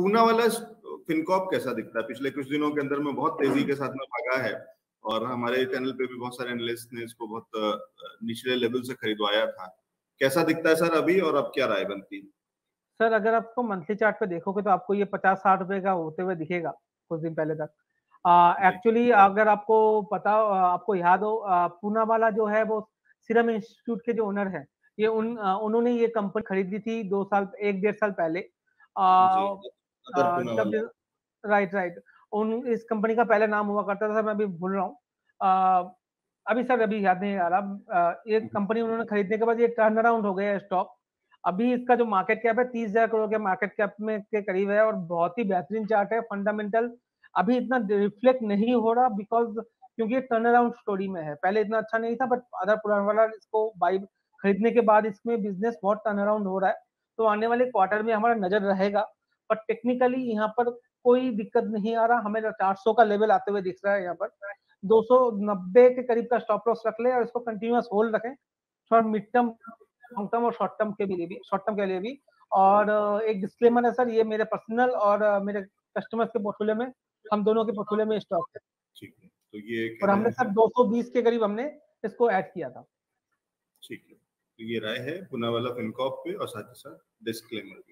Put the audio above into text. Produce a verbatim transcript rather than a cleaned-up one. Poonawalla Fincorp कैसा दिखता है? पिछले कुछ दिनों के अंदर में बहुत तेजी के साथ में भागा है और हमारे चैनल पे भी बहुत सारे एनालिस्ट ने इसको बहुत निचले लेवल से खरीदवाया था। कैसा दिखता है सर अभी और अब क्या राय बनती है? सर अगर आपको मंथली चार्ट पे देखोगे तो आपको ये पचास साठ रुपए का होते हुए दिखेगा कुछ दिन पहले तक। एक्चुअली अगर आपको पता, आपको याद हो, पूनावाला जो है वो सीरम इंस्टीट्यूट के जो ओनर है, ये उन उन्होंने ये कंपनी खरीदी थी दो साल एक डेढ़ साल पहले। राइट राइट उन इस कंपनी का पहले नाम हुआ करता था, मैं अभी भूल रहा हूँ अभी सर, अभी याद नहीं आ रहा। ये कंपनी उन्होंने खरीदने के बाद ये टर्न अराउंड हो गया स्टॉक। अभी इसका जो मार्केट कैप है तीस हजार करोड़ के मार्केट कैप में के करीब है और बहुत ही बेहतरीन चार्ट है। फंडामेंटल अभी इतना रिफ्लेक्ट नहीं हो रहा बिकॉज क्योंकि ये टर्न अराउंड स्टोरी में है, पहले इतना अच्छा नहीं था बट अदर पूनावाला इसको बाई खरीदने के बाद इसमें बिजनेस बहुत टर्न अराउंड हो रहा है, तो आने वाले क्वार्टर में हमारा नजर रहेगा। पर टेक्निकली यहाँ पर कोई दिक्कत नहीं आ रहा, हमें चार सौ का लेवल आते हुए दिख रहा है। यहाँ पर दो सौ नब्बे के करीब का स्टॉप लॉस रख ले और इसको कंटिन्यूअस होल्ड रखें थोड़ा मिड टर्म, लॉन्ग टर्म और शॉर्ट टर्म के लिए भी शॉर्ट टर्म के लिए भी। और एक डिस्क्लेमर है सर, ये मेरे पर्सनल और मेरे कस्टमर्स के पोर्टफोलियो में, हम दोनों के पोर्टफोलियो में स्टॉक है। ठीक है, तो ये और हमने सर दो सौ बीस के करीब हमने इसको ऐड किया था। ठीक है, तो ये राय है पूनावाला फिनकॉर्प पे और साथ ही साथ डिस्क्लेमर।